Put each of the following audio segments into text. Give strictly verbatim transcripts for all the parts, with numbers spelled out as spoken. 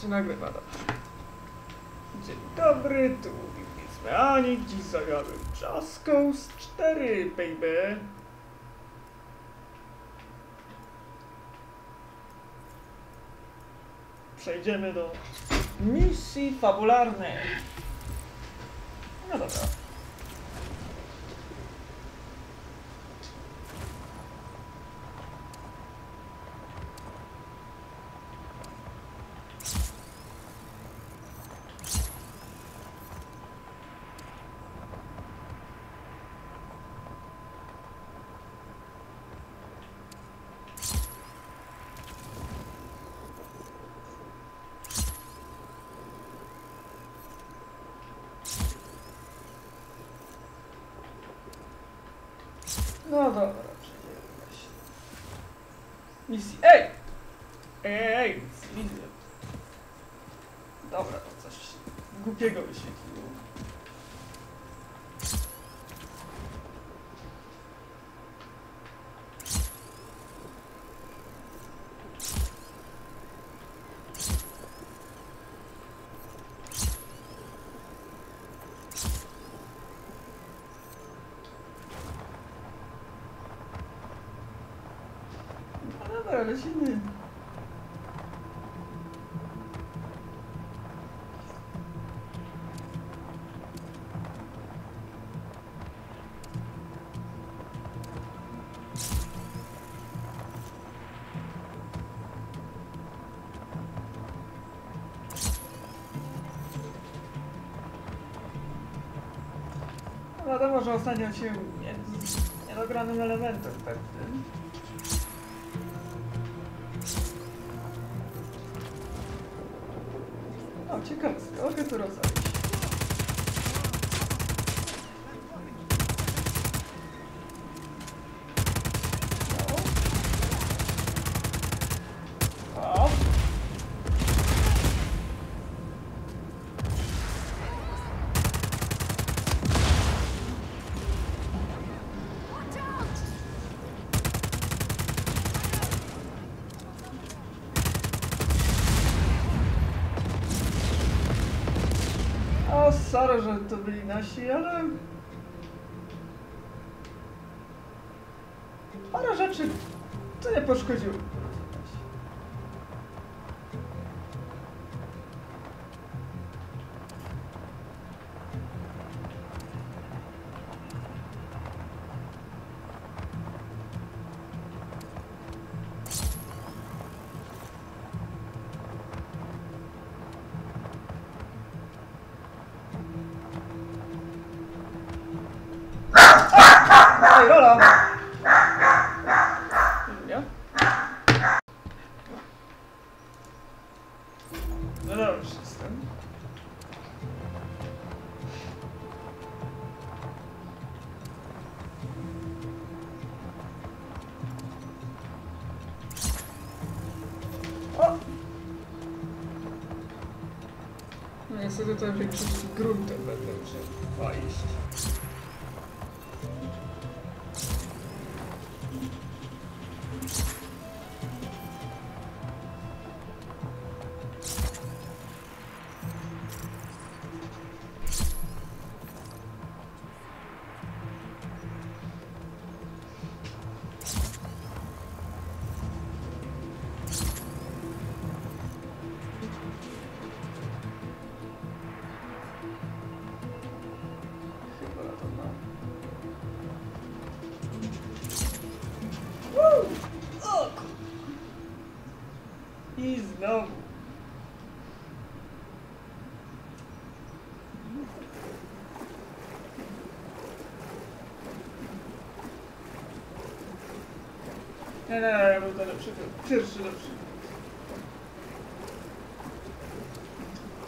się nagle bada. Dzień dobry, tu nie Ani, dziś zagramy Just Cause cztery, baby. Przejdziemy do misji fabularnej. No dobra. No dobra, misji. Ej! Ej, ej, misji. Dobra, to coś głupiego wyświetliło. Wiadomo, że ostatnio się niedogranym elementem pewnym. O, ciekawska, mogę tu rozejść. Sorry, że to byli nasi, ale parę rzeczy to nie poszkodziło. Niestety to jakiś gruntem będę musiał wejść. Nie, nie, był to lepszy, pierwszy lepszy.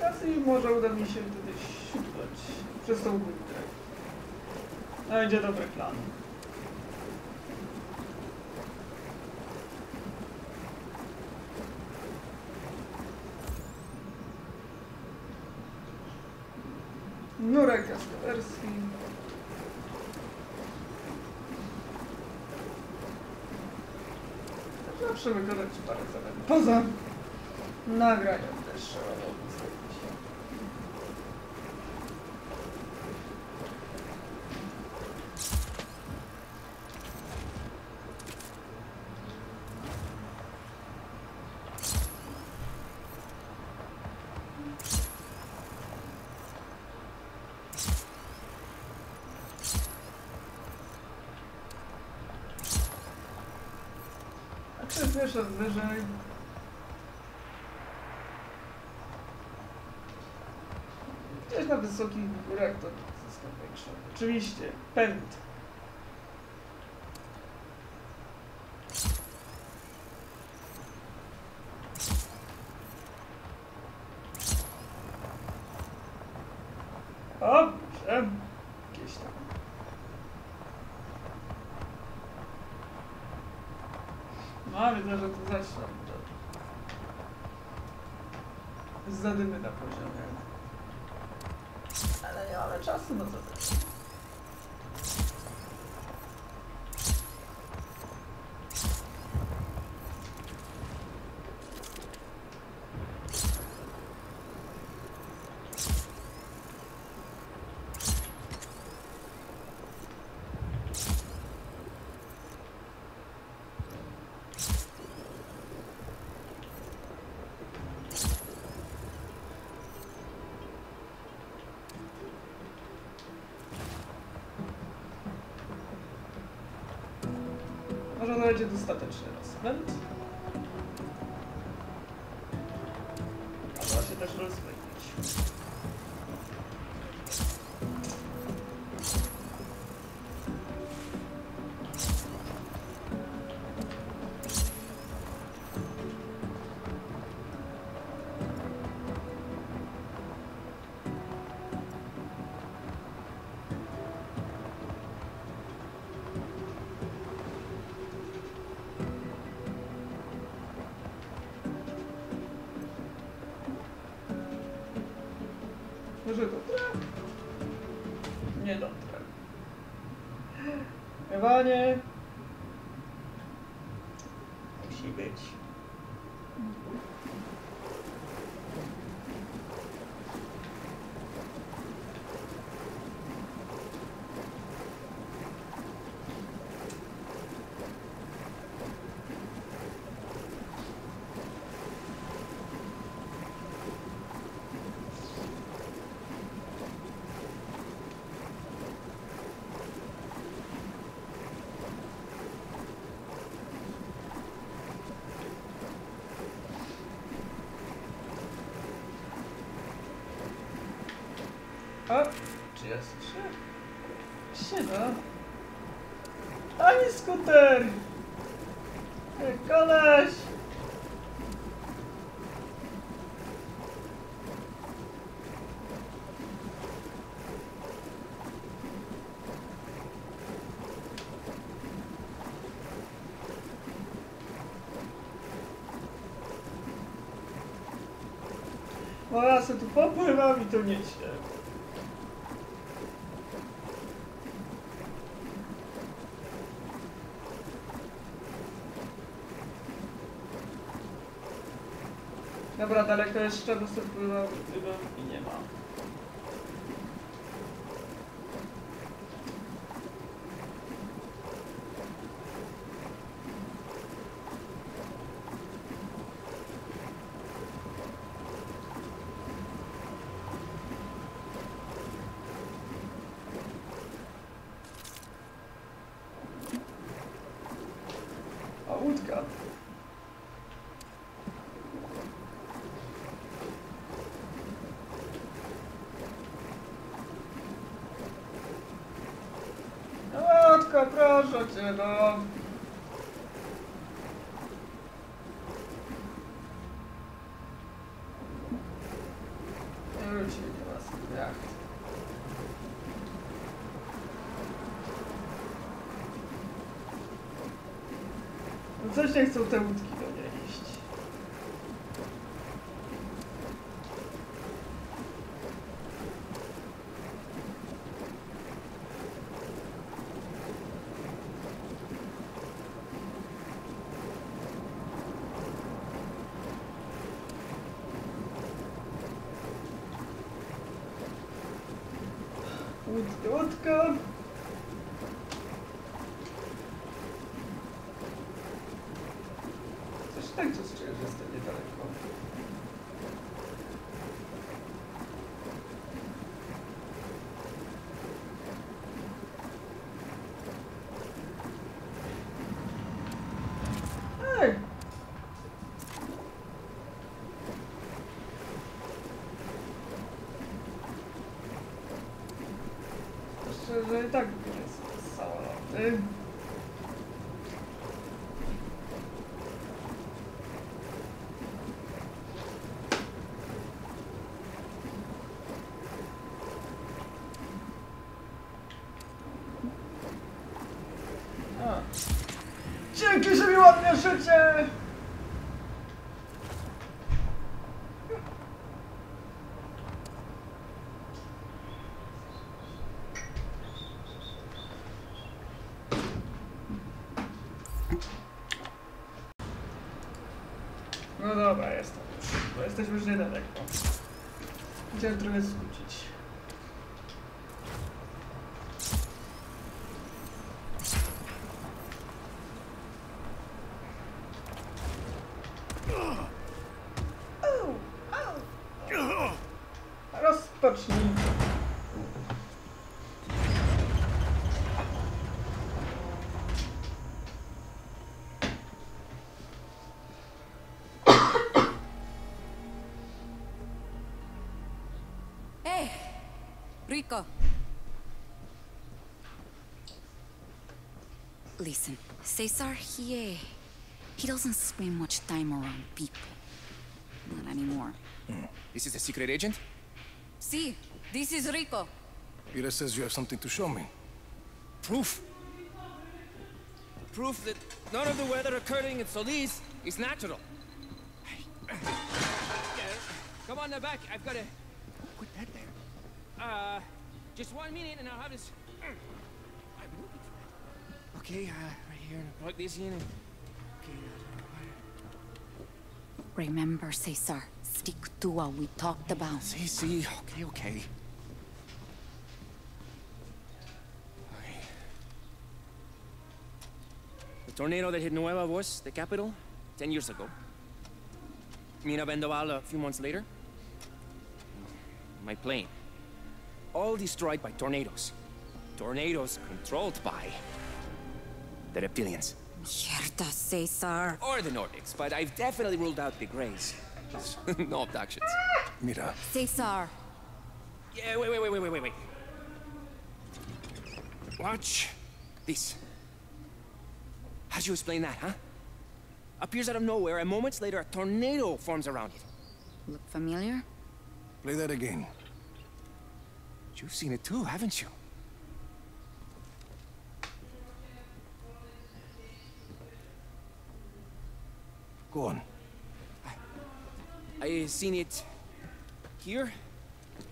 Kasy może uda mi się wtedy siuplać przez tą górkę. No idzie dobry plan. Nurek Jasperski. Muszę wykonać parę zadań poza nagraniem też. Wyszedł wyżej. Gdzieś na wysokich górach to zyskam większą. Oczywiście, pęd. Zadymy na poziomie. Ale nie mamy czasu na zadymy. Będzie dostateczny rozpęd. A trzeba się też rozpędzić. Może dotrę? Nie dotrę. Chyba nie. Musi być. A, czy jest trzy? Się da. Ani skuter! Koleś! No ja se tu popływam i tu nie się. Dobra, daleko jeszcze, bo sobie pływam i nie ma. A łódka. Proszę cię, no. Wróci do was, jak no coś nie chcą te łódki do niej iść. Удочка. Coś tak się czuję, że jestem niedaleko. Że i tak jest samoloty. A. Dzięki, że mi ładnie życie! No dobra, jestem już, bo jesteśmy już niedaleko. Chciałem trochę skrócić. Rozpocznij. Rico. Listen, Cesar, he, he doesn't spend much time around people. Not anymore. Mm. This is the secret agent? See, si, this is Rico. Ira says you have something to show me. Proof. Proof that none of the weather occurring in Solis is natural. Come on now back, I've got to... Put that there. Uh, just one minute and I'll have this. I've been looking for that. Okay, uh, right here. And plug this in and... Okay, uh, remember, Cesar. Stick to what we talked about. See, see. Okay, okay. Okay. The tornado that hit Nueva Voz, the capital, ten years ago. Mina Vendoval a few months later. My plane. All destroyed by tornadoes. Tornadoes controlled by... the reptilians. Mierda, Cesar. Or the Nordics, but I've definitely ruled out the Greys. No abductions. Mira. Cesar. Yeah, wait, wait, wait, wait, wait, wait. Watch this. How'd you explain that, huh? Appears out of nowhere, and moments later a tornado forms around it. Look familiar? Play that again. You've seen it too, haven't you? Go on. I, I seen it here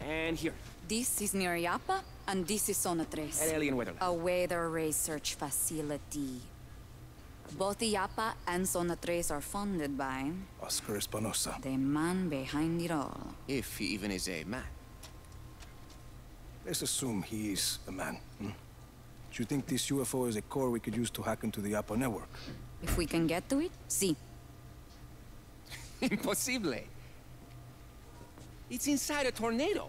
and here. This is near YAPA, and this is Zona three. An alien weather lab. A weather research facility. Both YAPA and Zona three are funded by... Oscar Espinosa. The man behind it all. If he even is a man. Let's assume he is a man. Hmm? Do you think this U F O is a core we could use to hack into the YAPA network? If we can get to it, sí. Impossible. It's inside a tornado.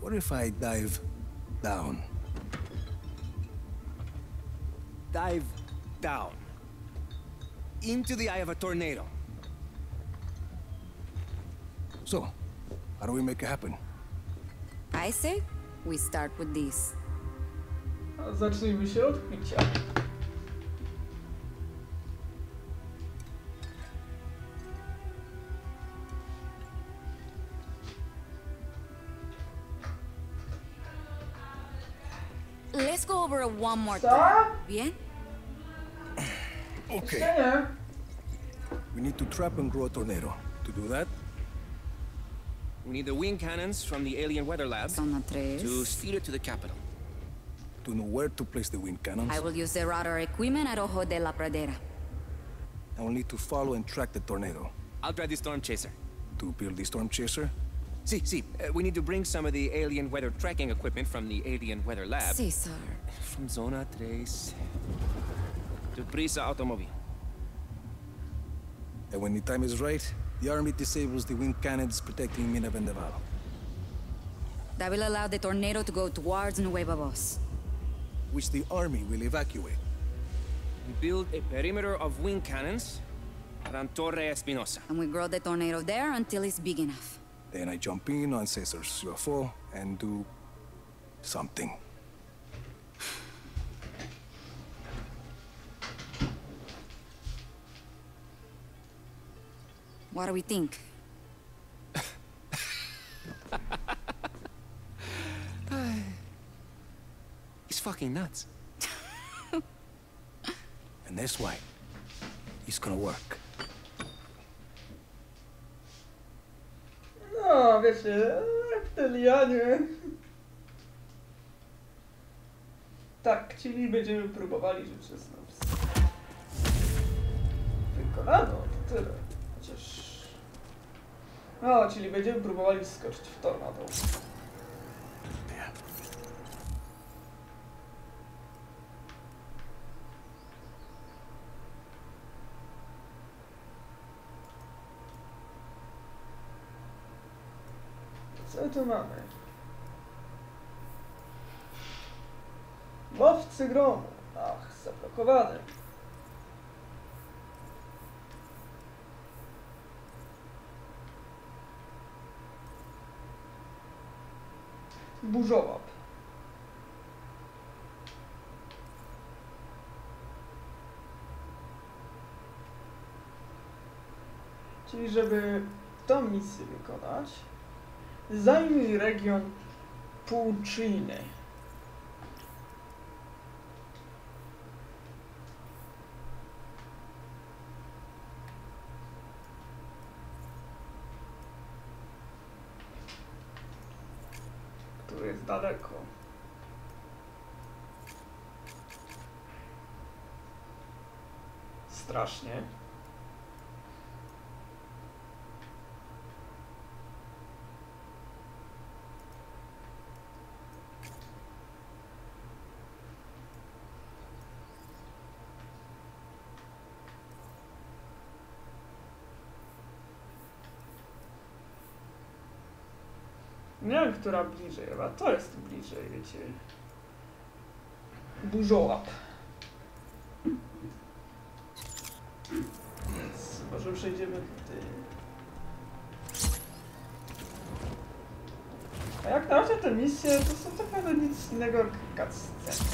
What if I dive down? Dive down into the eye of a tornado. So, how do we make it happen? I say we start with this. Zacznijmy się od picia. Let's go over it one more time. Bien? Okay. We need to trap and grow a tornado. To do that, we need the wing cannons from the alien weather lab to steer it to the capital. to know where to place the wind cannons? I will use the radar equipment at Ojo de la Pradera. I will need to follow and track the tornado. I'll drive the storm chaser. To build the storm chaser? Si, si. Uh, we need to bring some of the alien weather tracking equipment from the alien weather lab. Cesar. From Zona three to Presa Automobile. And when the time is right, the army disables the wind cannons protecting Mina Vendoval. That will allow the tornado to go towards Nueva Voz, which the army will evacuate. We build a perimeter of wind cannons around Torre Espinosa. And we grow the tornado there until it's big enough. Then I jump in on Cesar's U F O and do something. What do we think? He's fucking nuts. And that's why it's gonna work. No, wiesz, tyle ja nie. Tak, czyli będziemy próbowali rzeczy z nas. Wykonano, to tyle. Chociaż... No, czyli będziemy próbowali wskoczyć w tornado. Co tu mamy? Łowcy gromu. Ach, zablokowany. Burzołap. Czyli żeby tą misję wykonać, zajmij region Półczyny. Który jest daleko. Strasznie. Nie wiem, która bliżej, chyba to jest bliżej, wiecie. Burzołap. Więc może przejdziemy tutaj. A jak na razie te misje, to są tak naprawdę nic innego jak cutsceny.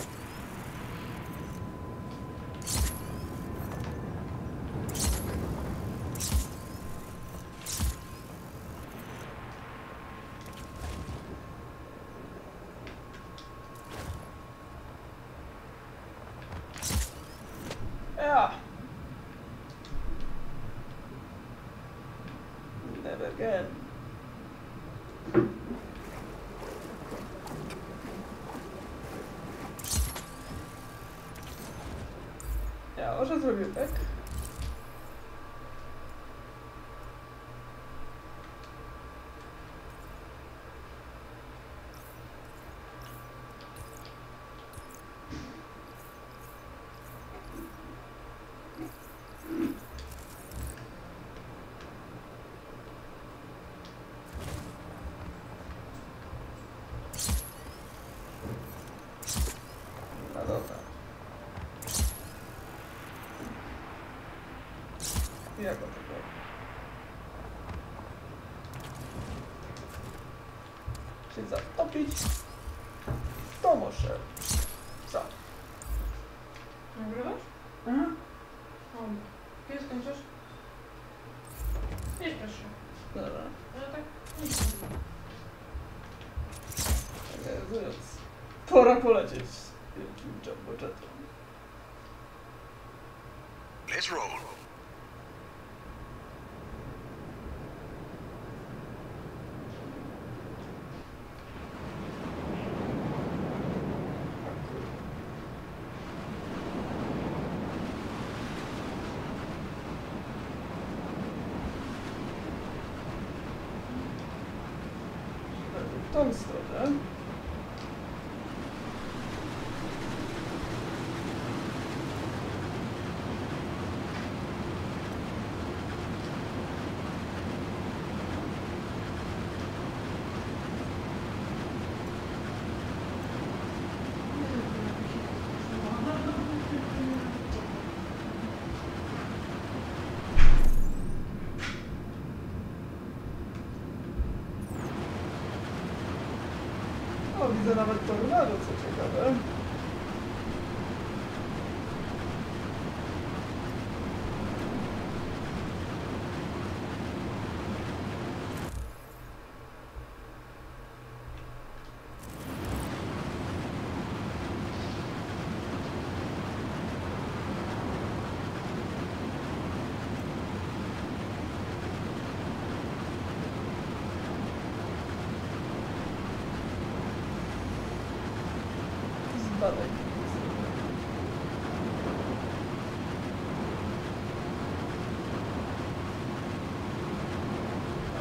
Może zrobię tak. Yeah, but... Czyli zatopić, to może. Co? Nagrywasz? Mhm. Kiedy skończysz? Nie śpiesz się. Dobra. No tak. Więc pora polecieć z wielkim jumbo jetem. Let's roll. Konstador. Widzę nawet tornado, co ciekawe.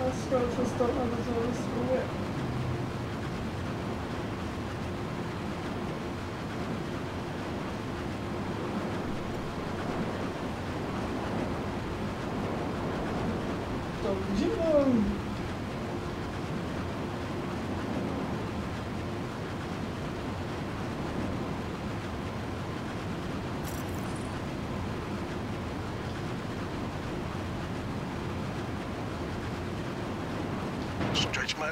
Oscar Espinosa na Solis. To widzimy. My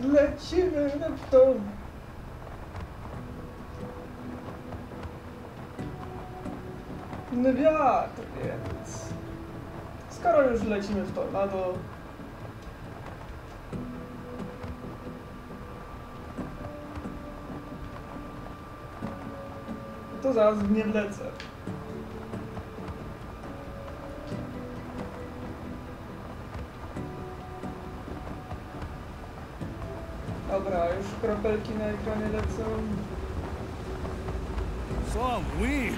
Lecimy w dół. No wiatr, więc... Skoro już lecimy w tornado, to zaraz w nie wlecę. Dobra, już kropelki na ekranie lecą. Co? Win!